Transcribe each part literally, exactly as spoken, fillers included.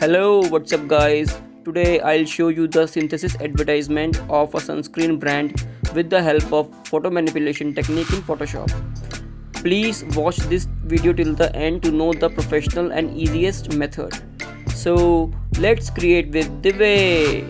Hello, what's up guys? Today I'll show you the synthesis advertisement of a sunscreen brand with the help of photo manipulation technique in Photoshop. Please watch this video till the end to know the professional and easiest method. So let's create with Divay.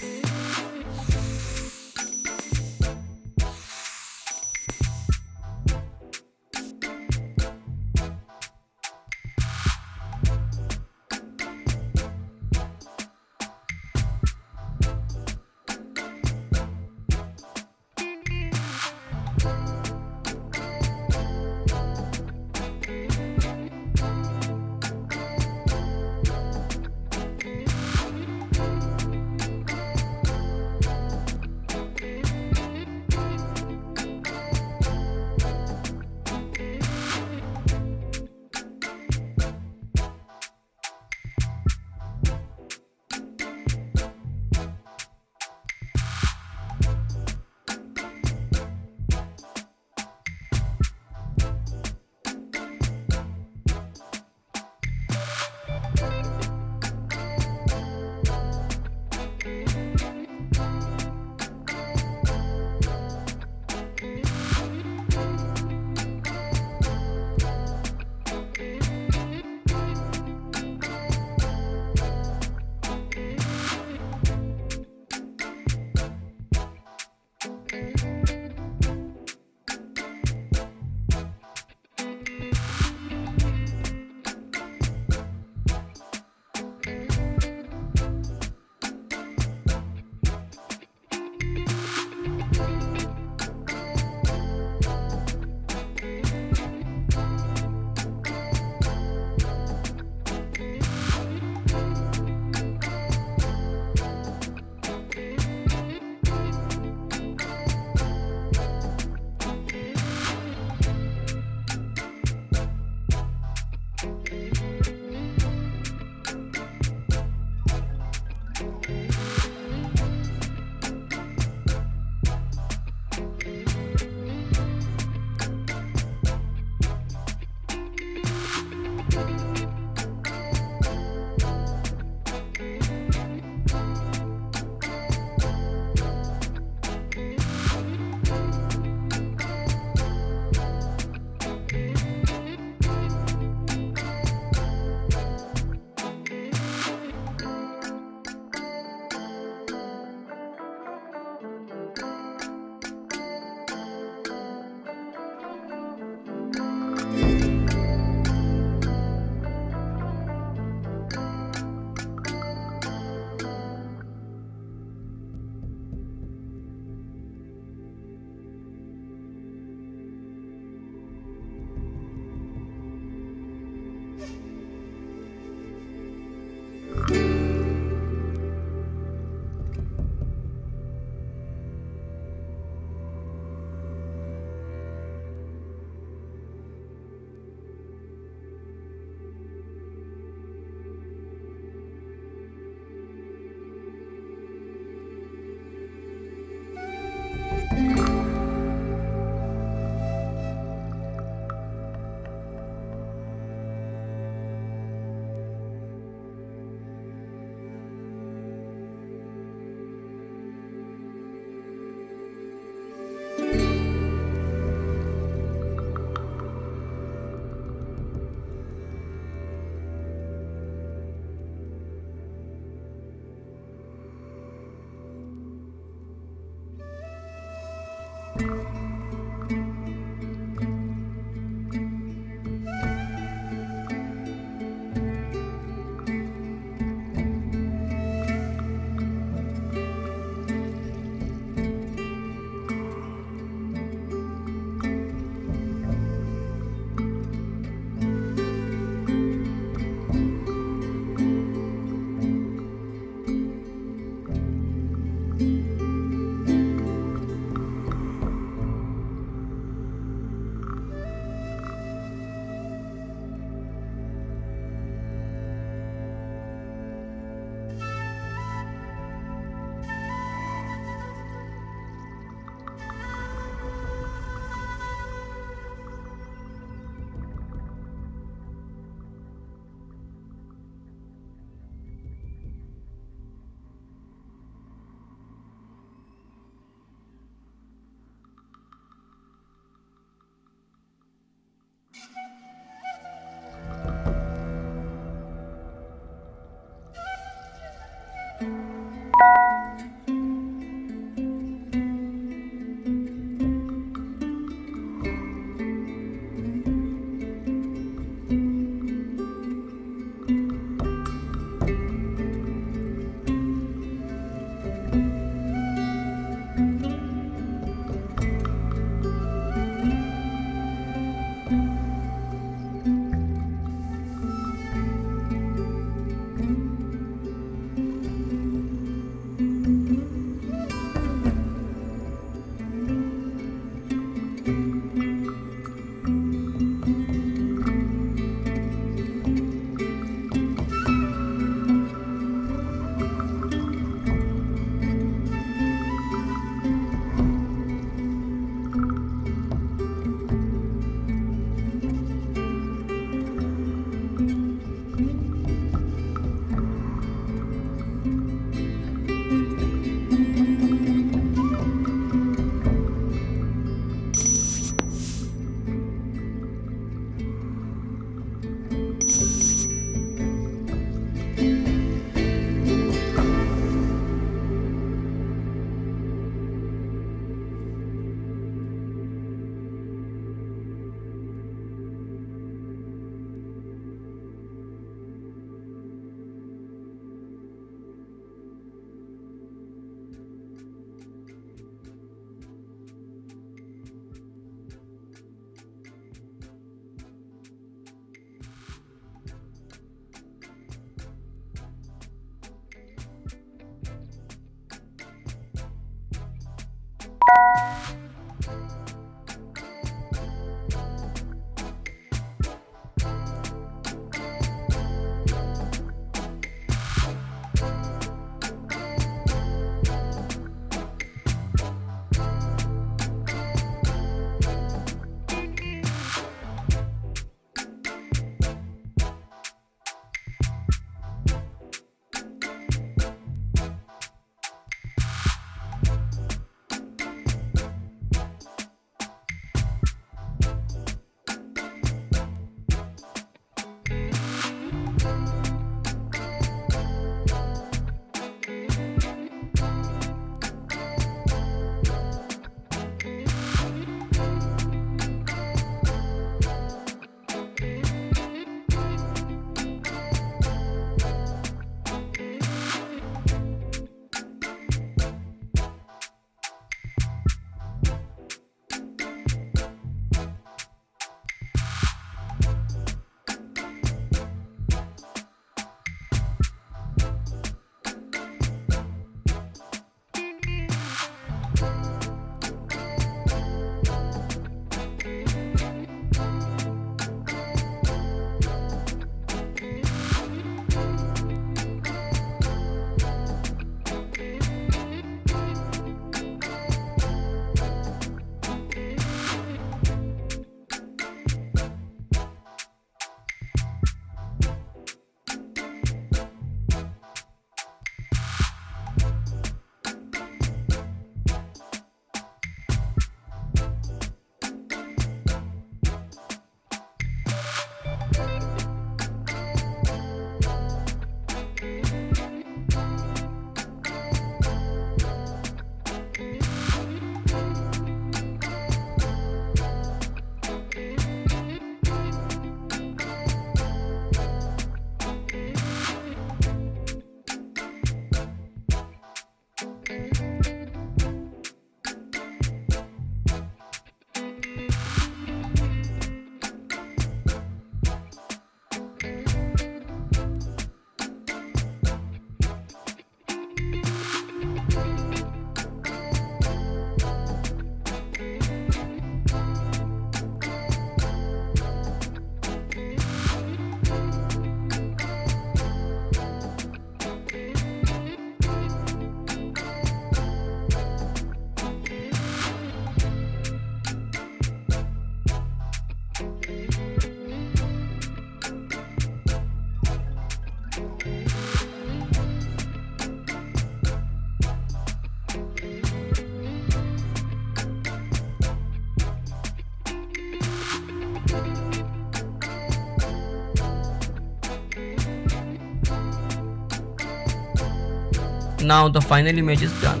now the final image is done.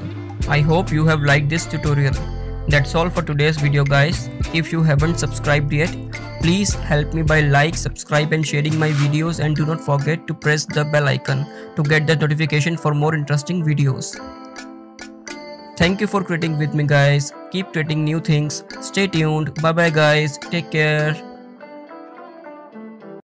I hope you have liked this tutorial. That's all for today's video guys. If you haven't subscribed yet, please help me by like, subscribe and sharing my videos, and do not forget to press the bell icon to get the notification for more interesting videos. Thank you for creating with me guys. Keep creating new things. Stay tuned. Bye bye guys. Take care.